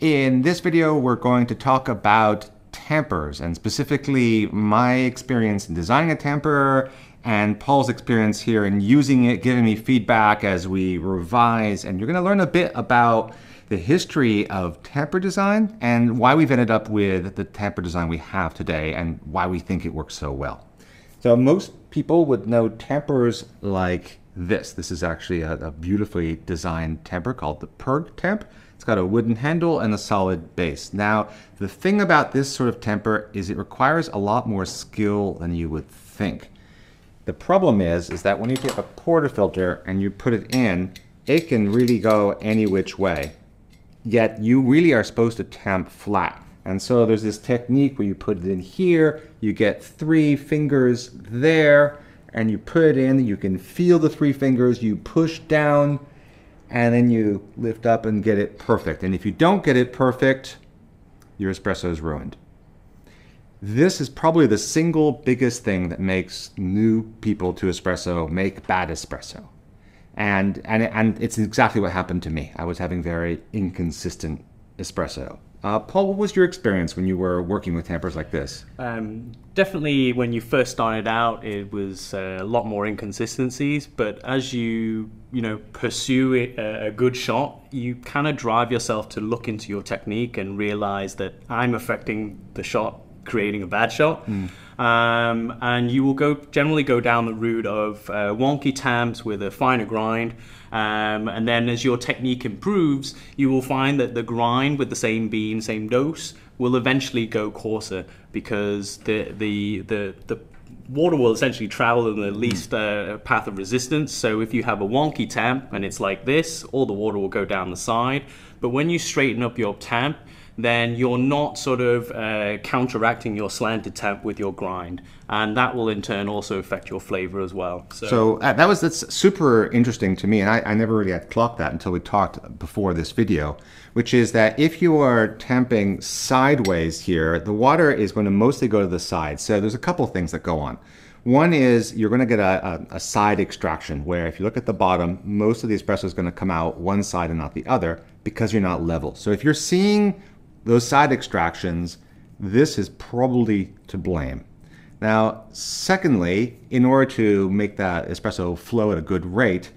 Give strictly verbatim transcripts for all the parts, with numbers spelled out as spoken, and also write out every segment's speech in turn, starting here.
In this video, we're going to talk about tampers, and specifically my experience in designing a tamper and Paul's experience here in using it, giving me feedback as we revise. And you're going to learn a bit about the history of tamper design and why we've ended up with the tamper design we have today and why we think it works so well. So most people would know tampers like this. This is actually a, a beautifully designed tamper called the Perg Tamp. It's got a wooden handle and a solid base. Now, the thing about this sort of tamper is it requires a lot more skill than you would think. The problem is, is that when you get a portafilter and you put it in, it can really go any which way. Yet you really are supposed to tamp flat. And so there's this technique where you put it in here, you get three fingers there, and you put it in, you can feel the three fingers, you push down, and then you lift up and get it perfect. And if you don't get it perfect, your espresso is ruined. This is probably the single biggest thing that makes new people to espresso make bad espresso. And, and, and it's exactly what happened to me. I was having very inconsistent espresso. Uh, Paul, what was your experience when you were working with tampers like this? Um, definitely when you first started out, it was uh, a lot more inconsistencies, but as you, you know, pursue it, uh, a good shot, you kind of drive yourself to look into your technique and realize that I'm affecting the shot, creating a bad shot. Mm. Um, and you will go generally go down the route of uh, wonky tamps with a finer grind, um, and then as your technique improves, you will find that the grind with the same bean, same dose, will eventually go coarser because the the the, the water will essentially travel in the least uh, path of resistance. So if you have a wonky tamp and it's like this, all the water will go down the side. But when you straighten up your tamp, then you're not sort of uh, counteracting your slanted tamp with your grind. And that will in turn also affect your flavor as well. So, so uh, that was that's super interesting to me. And I, I never really had clocked that until we talked before this video, which is that if you are tamping sideways here, the water is going to mostly go to the side. So there's a couple things that go on. One is you're going to get a, a, a side extraction where if you look at the bottom, most of the espresso is going to come out one side and not the other because you're not level. So if you're seeing those side extractions, this is probably to blame. Now, secondly, in order to make that espresso flow at a good rate,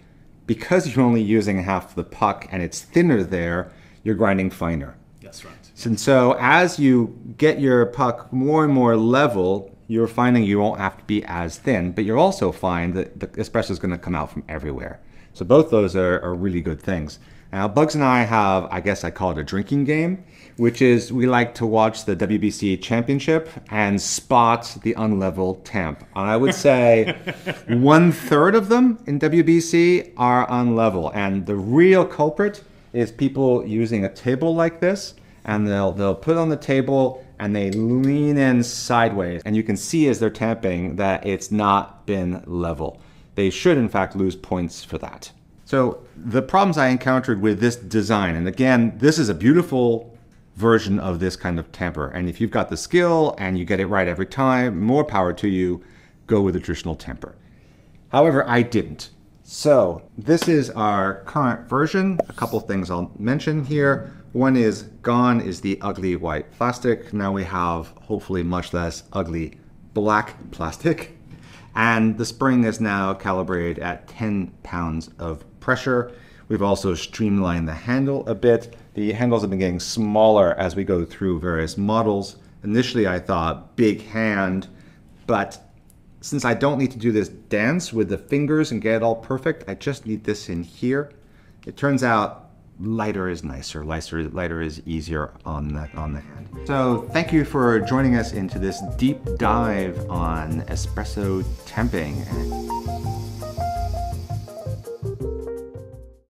because you're only using half the puck and it's thinner there, you're grinding finer. That's right. And so as you get your puck more and more level, you're finding you won't have to be as thin, but you'll also find that the espresso is going to come out from everywhere. So both those are, are really good things. Now, Bugs and I have, I guess I call it a drinking game, which is we like to watch the W B C championship and spot the unleveled tamp. And I would say one third of them in W B C are unlevel. And the real culprit is people using a table like this, and they'll, they'll put on the table and they lean in sideways. And you can see as they're tamping that it's not been level. They should, in fact, lose points for that. So the problems I encountered with this design, and again, this is a beautiful version of this kind of tamper. And if you've got the skill and you get it right every time, more power to you, go with a traditional tamper. However, I didn't. So this is our current version. A couple things I'll mention here. One is gone is the ugly white plastic. Now we have hopefully much less ugly black plastic. And the spring is now calibrated at ten pounds of pressure. We've also streamlined the handle a bit. The handles have been getting smaller as we go through various models. Initially, I thought big hand, but since I don't need to do this dance with the fingers and get it all perfect, I just need this in here. It turns out lighter is nicer. Lighter, lighter is easier on the, on the hand. So thank you for joining us into this deep dive on espresso tamping.